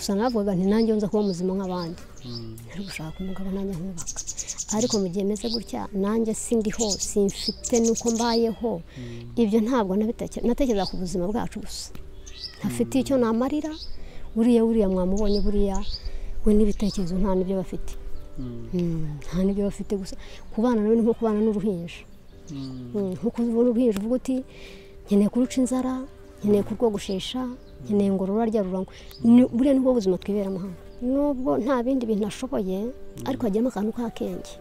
gusa navuga nti nanjye nza kuba muzima nk'abandi ari gushaka umugabo nanjye nkubaka ariko mugiyemeze gutya nanjye sindi ho simfite nuko mbayeho ibyo ntabwo natekereza ku buzima bwacu gusa ntafite icyo namarira buriya mwamubonye buriya we n'ibitekerezo nta nibyo bafite nta nibyo bafite gusa kubana nawe nko kubana n'uruhinje nkuko ubona uruhinje uvuga uti nkeneye kuruca inzara nkeneye kurwogoshesha nkeneye ngo rurarya rurangwa buriya nibwo buzima twibera mahanga nubwo nta bindi bintu ashoboye ariko ajyamo akantu k'akenge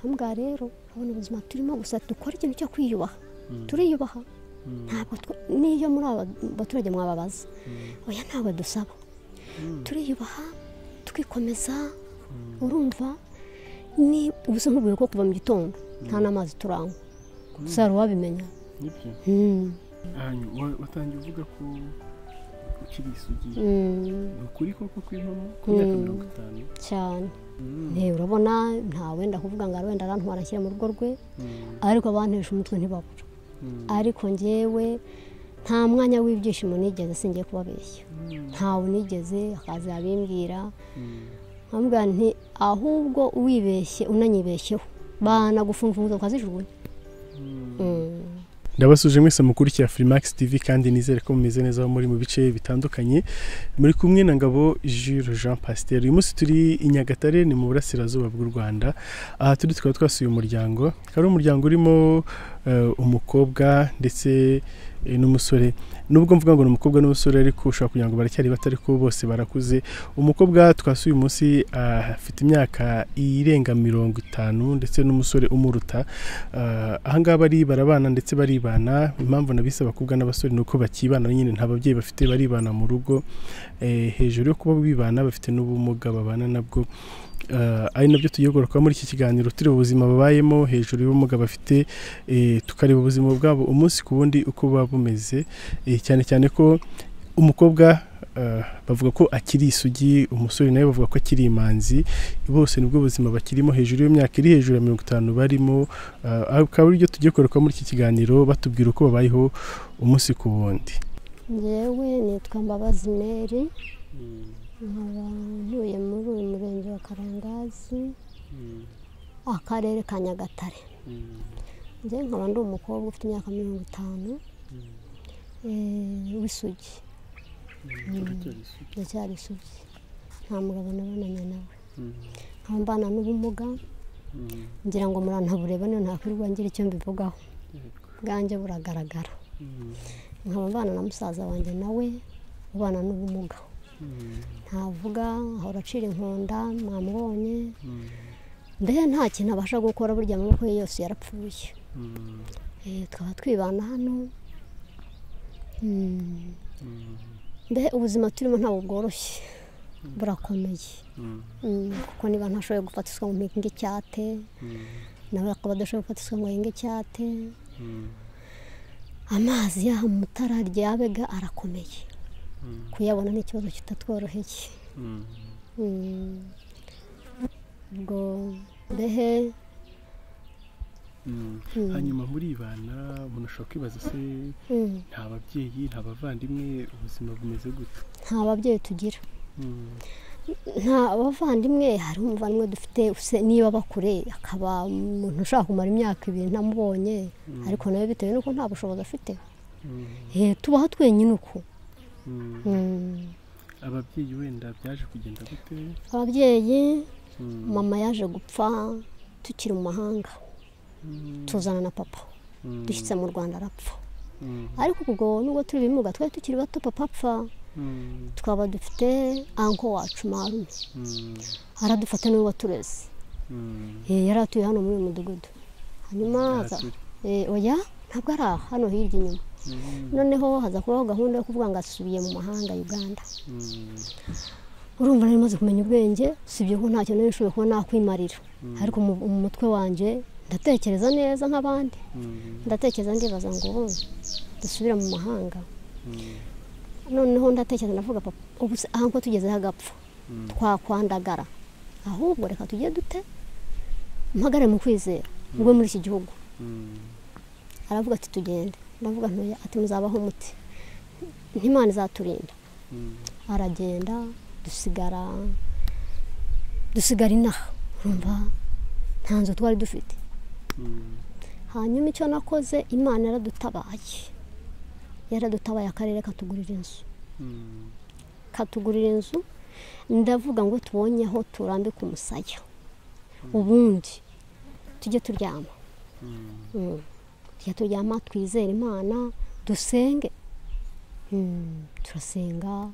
hambwa rero abona ubuzima turimo gusa dukora ikintu cyo kwiyubaha turiyubaha ntabwo niyo muri aba baturage mwababaza oya ntabwo dusaba turiyubaha tukikomeza urumva ni ubuso nk'ubuye ko kuva mu gitondo nta namazi turangwa gusa wabimenya nibyo watangiye uvuga ko ukibisugiye ukuri koko kw'impamo ku myaka 50 cyane urabona nta wenda kuvuga ngo ari wenda arantwara ashyira mu rugo rwe ariko abantesha umutwe ntibabura ariko ngewe nta mwanya w'ibyishimo nigeze singiye kubabeshya ntawe nigeze akazi yabimbwira nkambwa nti ahubwo uwibeshye unanyibeshyeho bana gufungura ukazijugunya Ndabasuje mwese mukurikiye Afrimax TV kandi nizere ko mumeze neza aho muri mu bice bitandukanye muri kumwe na Ngabo Ju Jean Pasteur uyu munsi turi i Nyagatare ni mu burasirazuba bw'u Rwanda aha turi twari twasuye umuryango kari umuryango urimo umukobwa ndetse n'umusore nubwo mvuga ngo umukobwa n'umusore ariko ushaka kugira ngo baracyari batari ko bose barakuze umukobwa twasuye uyu munsi afite imyaka irenga 50 ndetse n'umusore umuruta aha ngaha bari barabana ndetse baribana impamvu nabise abakobwa n'abasore nuko bakibana nyine nta babyeyi bafite baribana mu rugo hejuru yo kuba bibana bafite n'ubumuga babana nabwo ari nabyo tuyogoruka muri iki kiganiro turi ubuzima babayemo hejuru y'ubumuga bafite tukareba ubuzima bwabo umunsi ku wundi uko babumeze cyane cyane ko umukobwa bavuga ko akiri isugi umusore nawe bavuga ko akiri imanzi bose nibwo buzima bakirimo hejuru y'imyaka iri hejuru ya 50 barimo akaba ari byo tugiye kuyogoruka muri iki kiganiro batubwira uko babayeho umunsi ku wundi yewe nitwa Mbabazi Mary ntuye muri uyu murenge wa Karangazi akarere ka Nyagatare njye nkaba ndi umukobwa ufite imyaka 50 w'isugi ndacyari isugi nta mugabo nabonanye nawe nkaba mbana n'ubumuga ngira ngo murantabureba niyo ntakwirwa ngira icyo mbivugaho bwanjye buragaragara nkaba mbana na musaza wanjye nawe ubana n'ubumuga ntavuga ahora acira inkonda mwamubonye mbere nta kintu abasha gukora burya amaboko ye yose yarapfuye tukaba twibana hano mbere ubuzima turimo ntabwo bworoshye burakomeye kuko niba ntashoboye gufatiswa ngo mpinge icyate nawe akaba adashoboye gufatiswa ngo yinge icyate amazi yaha mutara ryabega arakomeye kuyabona n'ikibazo kitatworoheye ubwo mbehe hanyuma muribana umuntu ashobora kwibaza se nta babyeyi nta bavandimwe ubuzima bumeze gute nta babyeyi tugira nta bavandimwe hari umuvandimwe dufite niba bakure akaba umuntu ushaka kumara imyaka 2 ntamubonye ariko nawe bitewe n'uko nta bushobozi afite tubaho twenyine uko ababyeyi wenda byaje kugenda gute ababyeyi mama yaje gupfa tukiri mu mahanga tuzana na papa dushyitse mu Rwanda arapfa ariko ubwo nubwo turi bimuga twari tukiri bato papa apfa twaba dufite anko wacu marume aradufata n'uwo tureze yari atuye hano muri uyu mudugudu hanyuma oya ntabwo ari aha hano hirya inyuma noneho haza kubaho gahunda yo kuvuga ngo asubiye mu mahanga Uganda urumva nari maze kumenya ubwenge sibyo ko ntacyo nari nshoboye kuba nakwimarira ariko mu mutwe wanjye ndatekereza neza nk'abandi ndatekereza ndibaza ngo dusubira mu mahanga noneho ndatekereza navuga papa ubu ahanko tugeze hagapfa twakwandagara ahubwo reka tujye dute mpagare mu kwizera ubwo muri iki gihugu aravuga ati tugende ndavuga ntoya ati muzabaho muti ntimana izaturinda aragenda dusigara inaha rumba ntanzo twari dufite hanyuma icyo nakoze Imana yaradutabaye akarere katugurira inzu ndavuga ngo tubonye aho turambe kumusaya ubundi tujye turyama tujye turyama twizere Imana dusenge turasenga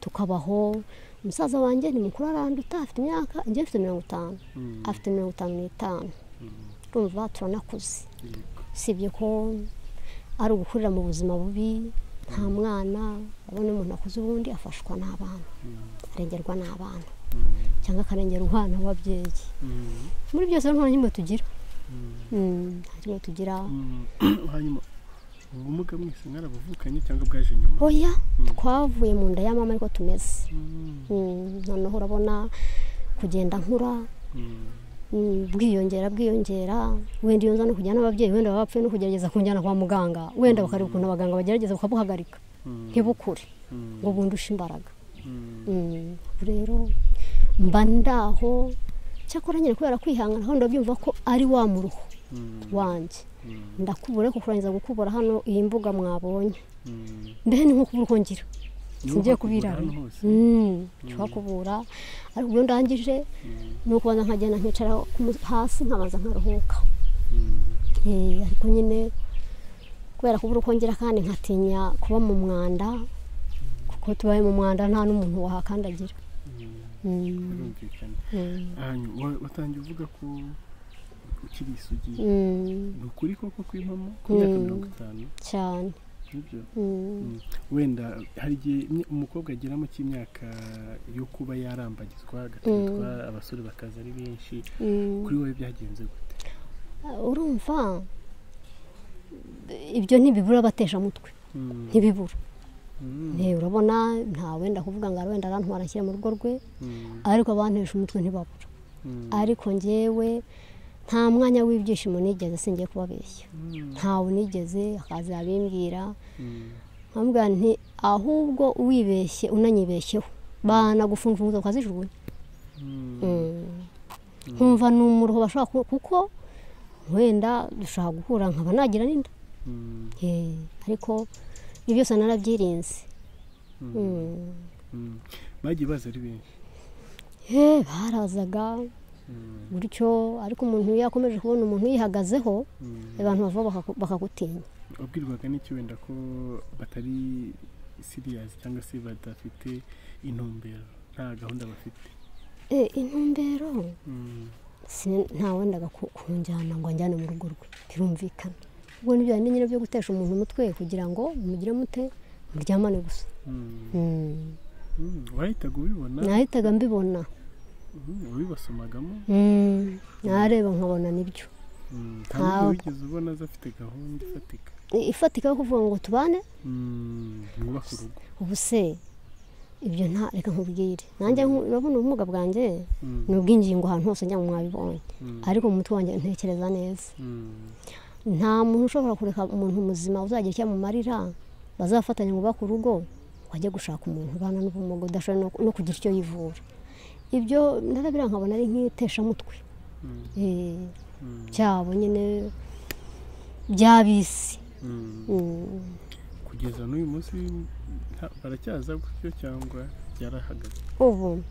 tukabaho umusaza wanjye ni mukuru aranduta afite imyaka nje afite 50 afite 55 kumva turanakuze sibye ko ari ugukurira mu buzima bubi nta mwana abone umuntu akuze ubundi afashwa n'abana arengerwa n'abana cyangwa akarengera umwana w'abyeyi muri byose ntoni nyuma tugira hanyuma tugira hanyuma ubumuga mwese narabuvukanye cyangwa bwaje nyuma oya twavuye mu nda ya mama ariko tumeze noneho urabona kugenda nkura bwiyongera wenda yonza no kujyana ababyeyi wenda babapfe no kugerageza kunjyana kwa muganga wenda bakareba ukuntu abaganga bagerageza bakabuhagarika ntibukure ngo bundusha imbaraga rero mbandaho cyakora nyine kubera kwihangana aho ndabyumva ko ari wa muruho wanje ndakubura ko kurangiza gukubura hano iyi mbuga mwabonye mbehe ni nko kuburukongera ngiye kubirara cyakubura ariko byo ndangije nuko bana nkajyana nkicara hasi nkabaza nkaruhuka ariko nyine kubera kuburukongera kandi nkatinya kuba mu mwanda kuko tubaye mu mwanda nta n'umuntu wahakandagira watangiye uvuga ko ukirisugiye nukuri koko kwimama ku myaka 50 cyane nibyo wenda hari umukobwa agira mu cy'imyaka yo kuba yarambagizwa agatwa abasore bakaza ari benshi kuri wowe byagenze gute urumva ibyo ntibibura batesha mutwe ntibibura urabona ntawe ndakuvuga ngo wenda arantwara ashyira mu rugo rwe ariko abantesha umutwe ntibabura ariko ngewe nta mwanya w'ibyishimo nigeze singiye kubabeshya ntawe nigeze akaza abimbwira nkambwa nti ahubwo uwibeshye unanyibeshyeho bana gufunguza ukazijugunya nkumva n'umuruho bashaka kuko wenda dushaka guhura nkaba nagira n'inda ariko ibyo byose narabyirinze bagiye baza ari benshi barazaga gutyo ariko umuntu yakomeje kubona umuntu yihagazeho abantu bava bakagutinya ubwirwaga n'iki wenda ko batari serious cyangwa se badafite intumbero nta gahunda bafite intumbero ntawe ndaga kunjyana ngo njyane mu rugo rwe birumvikana ubwo nibyo nyine byo gutesha umuntu umutwe kugira ngo umugire mute muryamane gusa wahitaga ubibona nahitaga mbibona ubibasomagamo nareba nkabona nibyo ntabwo wigeze ubona zafite gahunda ifatika yo kuvuga ngo tubane ubuse ibyo nta reka nkubwire nanjye urabona ubumuga bwanjye n'ubw'ingingo ahantu hose njya mu mwabibonye ariko umutwe wanjye ntekereza neza nta muntu ushobora kureka umuntu muzima uzagira icyo amumarira bazafatanya ngo bake urugo ngo ajye gushaka umuntu ubana n'ubumuga udashobora no kugira icyo yivura ibyo ndababira nkabona ari nkitesha mutwe cyabo nyine byabisi kugeza n'uyu munsi baracyaza gutyo cyangwa byarahagaze ubu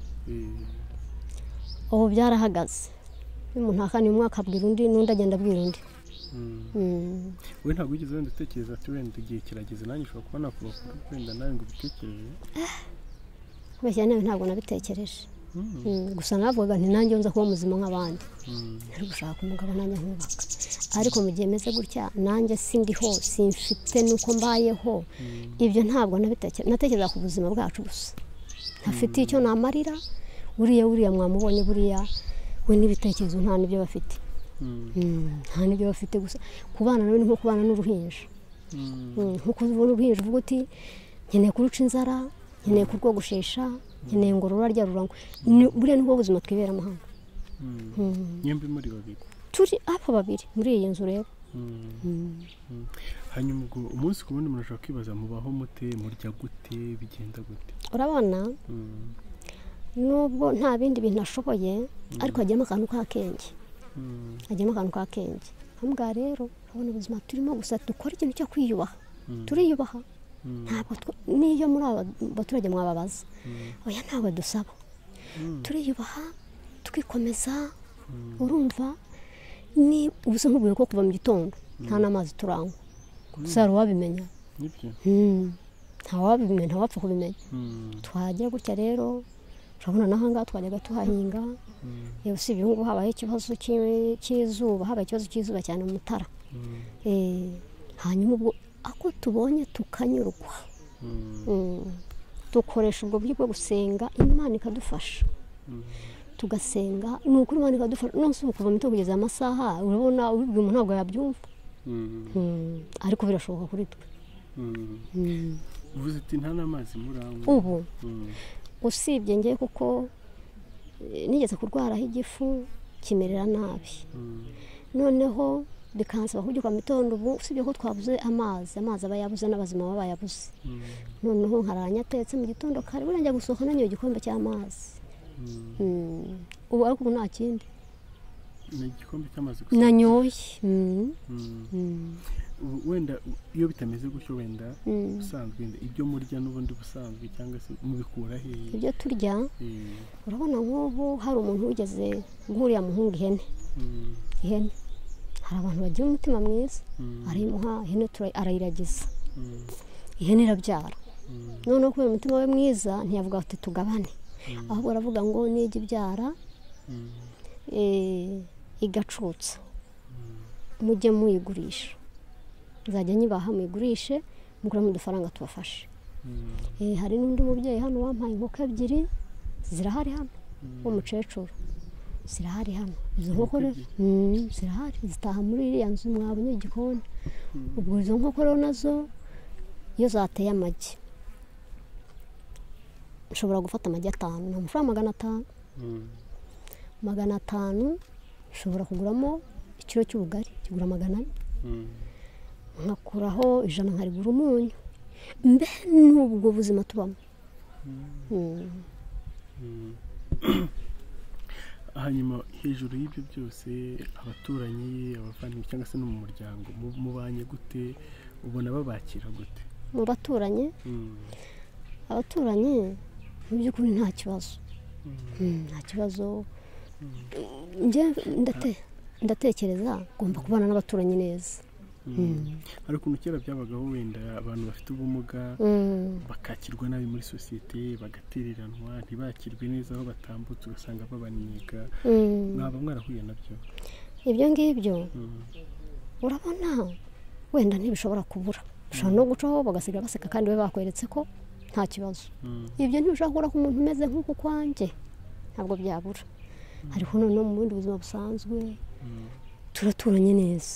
byarahagaze umuntu akani umwaka abwira undi n'undi agenda abwira undi we ntabwo wigeze wenda utekereza ati wenda igihe kirageze nanjye ushobora kuba nakurokoka wenda nawe ngo ubitekereze kubeshya nawe ntabwo nabitekereje gusa navuga nti nanjye nza kuba muzima nk'abandi ari gushaka umugabo nanjye nkubaka ariko mu gihe meze gutya nanjye sindiho simfite nuko mbayeho ibyo ntabwo natekereza ku buzima bwacu gusa ntafite icyo namarira uriya mwamubonye buriya we n'ibitekerezo nta n'ibyo bafite gusa kubana nawe ni nko kubana n'uruhinja nkuko ubona uruhinja uvuga uti nkeneye kuruca inzara nkeneye kurwogoshesha nkeneye ngorora rya rurango buriya ni bwo buzima twibera amahanga nyembi muri babiri turi apfa babiri muri iyi nzu rero hanyuma ubwo umunsi ku wundi murashaka kwibaza mubaho mute murya gute bigenda gute urabona nubwo nta bindi bintu ashoboye ariko hajyamo akantu k'akenge hajyamo akantu k'akenge ambwa rero urabona ubuzima turimo gusa dukora ikintu cyo kwiyubaha turiyubaha ntabwo niyo muri aba baturage mwababaza oya ntabwo dusaba turiyubaha tukikomeza urumva ni ubuso nk'ubwo ko kuva mu gitondo nta namazi turangwa saro wabimenya nibyo nta wabimenya nta wapfa kubimenya twagiye gutya rero urabona nahanga twajyaga tuhahinga yewe si ibihungu habaye ikibazo cy'izuba habaye ikibazo cy'izuba cyane mu Mutara hanyuma ubwo ako tubonye tukanyurwa dukoresha ubwo buryo bwo gusenga Imana ikadufasha tugasenga n'ukuri Imana ikadufasha nonse kuva mu mito kugeza amasaha urabona ubwo umuntu ntabwo yabyumva ariko birashoboka kuri twe uvuze ati nta namazi murangwa ubu usibye ngiye kuko nigeze kurwaraho igifu kimerera nabi noneho bikansa bakubyuka mu mitondo ubu usibye ko twabuze amazi aba yabuze n'abazima baba yabuze noneho nkaranya atetse mu gitondo kare burangya gusohana n'iyo gikombe cy'amazi ubu ariko nta kindi n'igikombe cy'amazi gusa nanyoye wenda iyo bitameze gutyo wenda usanzwe ibyo murya n'ubundi busanzwe cyangwa se mubikura hehe ibyo turya urabona nk'ubu hari umuntu ugeze nkuriya muhunga ihene hari abantu bagira umutima mwiza arimuha ihene arayiragiza ihene irabyara noneho kubera umutima we mwiza ntiyavuga ati tugabane ahubwo aravuga ngo nijya ibyara igacutsa mujye muyigurisha nzajya nyibaha muyigurishe muguramo udufaranga tubafashe hari n'undi mubyeyi hano wampaye inkoko ebyiri zirahari hano w'umukecuru zirahari hano izo nkoko zirahari zitaha muri iriya nzu mwabonye igikoni ubwo izo nkoko rero nazo iyo zateye amagi ushobora gufata amagi 5 n'amafaranga 500 500 ushobora kuguramo ikiro cy'ubugari kigura 100 nkakuraho 100 nkari gura umunyu mbe n'ubwo buzima tubamo hanyuma hejuru y'ibyo byose abaturanyi abavandimwe cyangwa se no mu muryango mubanye gute ubona babakira gute mu baturanye abaturanyi mu by'ukuri nta kibazo nta kibazo ndatekereza ngomba kubana n'abaturanyi neza ariko kera byabagaho wenda abantu bafite ubumuga bakakirwa nabi muri sosiyete bagatereranwa ntibakirwe neza aho batambutse ugasanga babaniga mwaba mwarahuye nabyo ibyo ngibyo urabona wenda ntibishobora kubura ushobora no gucaho bagasiga baseka kandi we bakweretse ko nta kibazo ibyo ntibishobora kubura ku muntu umeze nk'uko kwanjye ntabwo byabura ariko noneho mu bundi buzima busanzwe turaturanye neza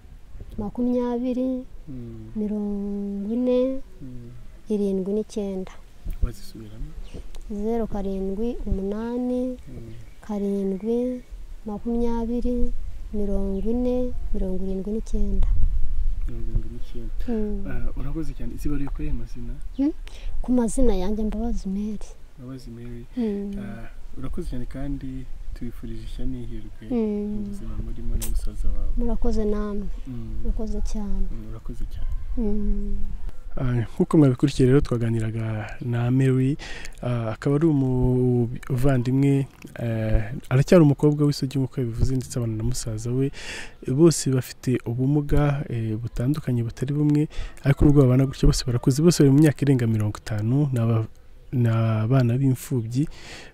20 24 79 wazisubiramo 078 7 20 24 79 urakoze cyane izibaruye kuri amazina ku mazina yanjye Mbabazi Mary urakoze cyane kandi twifurije cyane ihirwe ubuzima murimo n'umusaza wawe murakoze namwe murakoze cyane nk'uko mwabikurikiye rero twaganiraga na Mary akaba ari umuvandimwe aracyari umukobwa w'isugi nk'uko bivuze ndetse abana na musaza we bose bafite ubumuga butandukanye butari bumwe ariko ubwo babana gutyo bose barakuze bose bari mu myaka irenga 50 n'abana b'imfubyi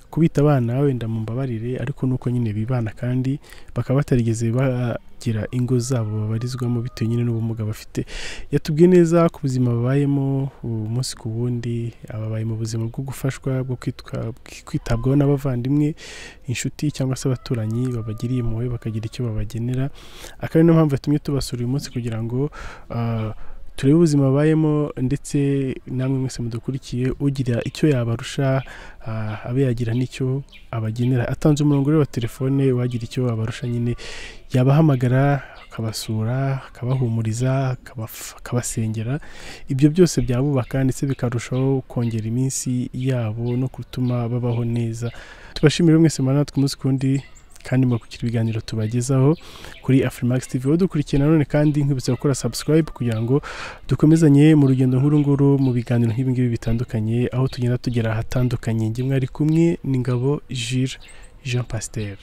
kubita abana wenda mu mbabarire ariko nuko nyine bibana kandi bakaba batarigeze bagira ingo zabo babarizwamo bitewe nyine n'ubumuga bafite. Yatubwiye neza ku buzima babayemo umunsi ku wundi, ababaye mu buzima bwo gufashwa bwo kwitabwaho n'abavandimwe, inshuti cyangwa se abaturanyi babagiriye impuhwe bakagira icyo babagenera. Akaba niyo mpamvu yatumye tubasura uyu munsi kugira ngo turebe ubuzima babayemo ndetse namwe mwese mudukurikiye ugira icyo yabarusha abe yagira n'icyo abagenera. Atanze umurongo wa telefone wagira icyo abarusha nyine yabahamagara akabasura akabahumuriza akabasengera. Ibyo byose byabubaka ndetse bikarushaho kongera iminsi yabo no gutuma babaho neza. Tubashimire mwese manatwe umunsi kundi kandi mwakukira ibiganiro tubagezaho kuri Afrimax TV. Dukurikiye nanone kandi nkibutse gukora subscribe kugira ngo dukomezanye mu rugendo nk'urunguru mu biganiro nk'ibi ngibi bitandukanye, aho tugenda tugera hatandukanye. Nge mwari kumwe ni Ngabo Ju Jean Pasteur.